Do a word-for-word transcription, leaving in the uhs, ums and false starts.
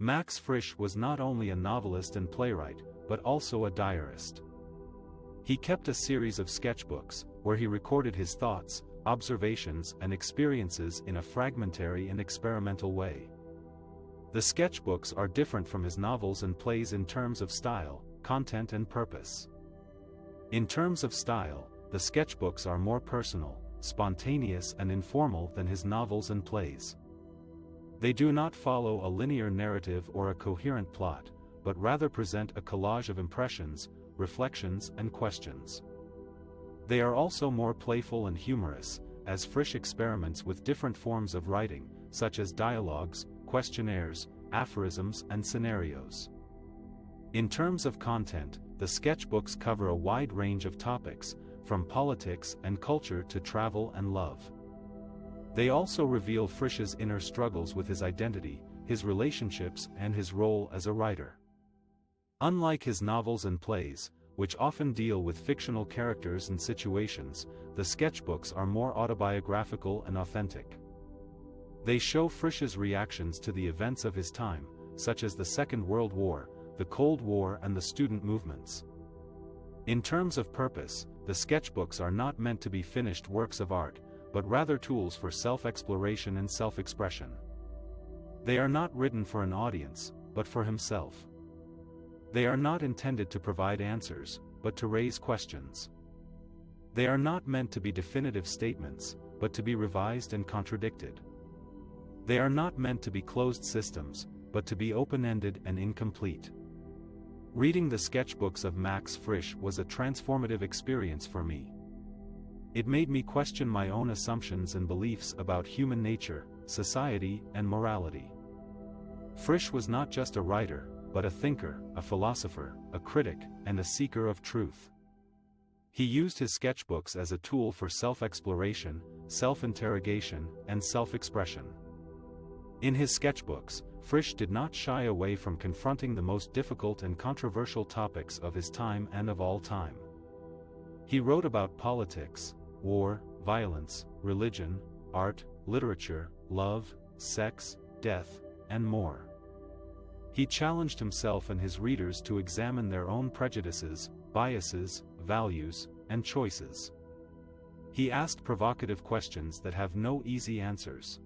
Max Frisch was not only a novelist and playwright, but also a diarist. He kept a series of sketchbooks, where he recorded his thoughts, observations and experiences in a fragmentary and experimental way. The sketchbooks are different from his novels and plays in terms of style, content and purpose. In terms of style, the sketchbooks are more personal, spontaneous and informal than his novels and plays. They do not follow a linear narrative or a coherent plot, but rather present a collage of impressions, reflections and questions. They are also more playful and humorous, as Frisch experiments with different forms of writing, such as dialogues, questionnaires, aphorisms and scenarios. In terms of content, the sketchbooks cover a wide range of topics, from politics and culture to travel and love. They also reveal Frisch's inner struggles with his identity, his relationships and his role as a writer. Unlike his novels and plays, which often deal with fictional characters and situations, the sketchbooks are more autobiographical and authentic. They show Frisch's reactions to the events of his time, such as the Second World War, the Cold War and the student movements. In terms of purpose, the sketchbooks are not meant to be finished works of art, but rather tools for self-exploration and self-expression. They are not written for an audience, but for himself. They are not intended to provide answers, but to raise questions. They are not meant to be definitive statements, but to be revised and contradicted. They are not meant to be closed systems, but to be open-ended and incomplete. Reading the sketchbooks of Max Frisch was a transformative experience for me. It made me question my own assumptions and beliefs about human nature, society, and morality. Frisch was not just a writer, but a thinker, a philosopher, a critic, and a seeker of truth. He used his sketchbooks as a tool for self-exploration, self-interrogation, and self-expression. In his sketchbooks, Frisch did not shy away from confronting the most difficult and controversial topics of his time and of all time. He wrote about politics, war, violence, religion, art, literature, love, sex, death, and more. He challenged himself and his readers to examine their own prejudices, biases, values, and choices. He asked provocative questions that have no easy answers.